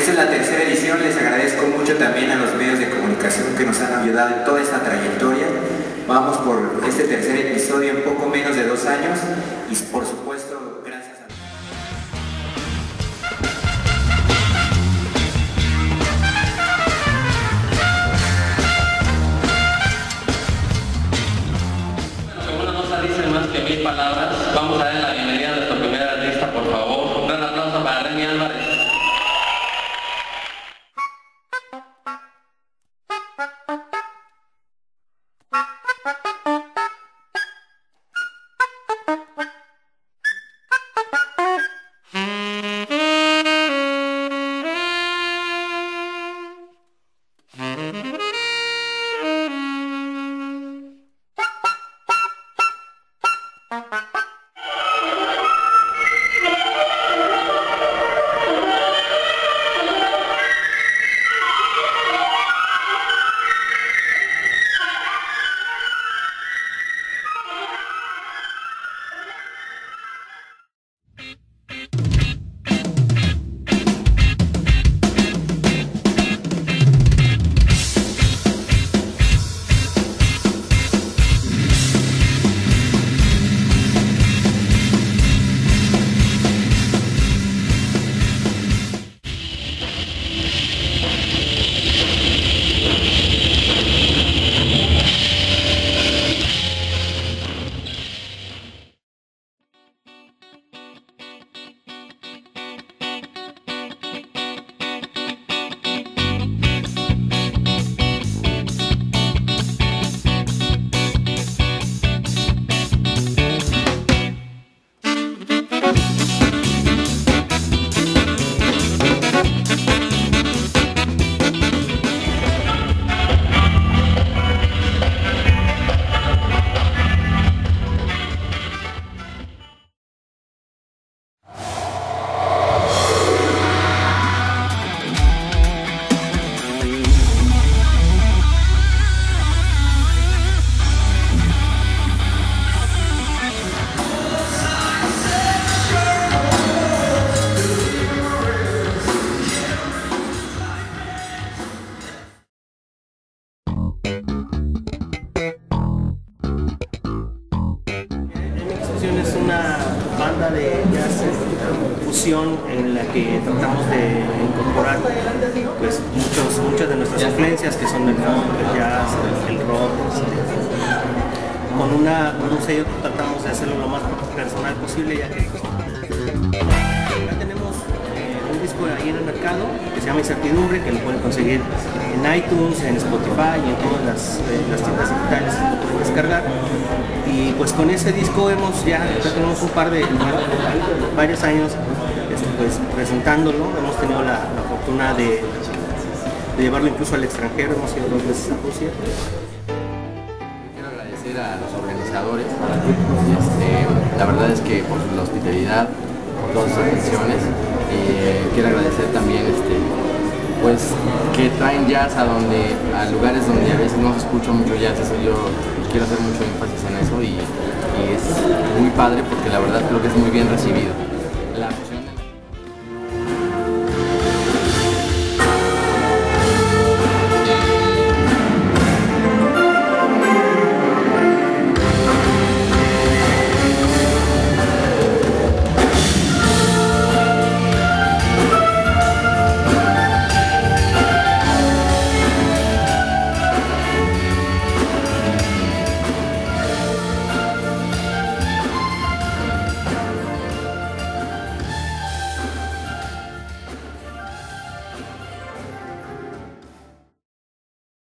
Esta es la tercera edición. Les agradezco mucho también a los medios de comunicación que nos han ayudado en toda esta trayectoria. Vamos por este tercer episodio en poco menos de 2 años y por supuesto gracias a... Bueno, no se dicen más que 1000 palabras. Vamos a darle la bienvenida a nuestra primera artista, por favor. Un gran aplauso para Remy Álvarez. Es una banda de jazz fusión en la que tratamos de incorporar pues muchas de nuestras influencias, que son el funk, el jazz, el rock. Con un sello tratamos de hacerlo lo más personal posible, ya que ya tenemos un disco ahí en el mercado que se llama Incertidumbre, que lo pueden conseguir en iTunes, en Spotify y en todas las tiendas digitales que pueden descargar. Y pues con ese disco ya tenemos varios años pues presentándolo. Hemos tenido la fortuna de llevarlo incluso al extranjero. Hemos ido 2 veces a Rusia. Quiero agradecer a los organizadores. La verdad es que por la hospitalidad, por todas sus atenciones, y quiero agradecer también pues que traen jazz a lugares donde a veces no se escucha mucho jazz. Eso yo quiero hacer mucho énfasis en eso, y es muy padre porque la verdad creo que es muy bien recibido.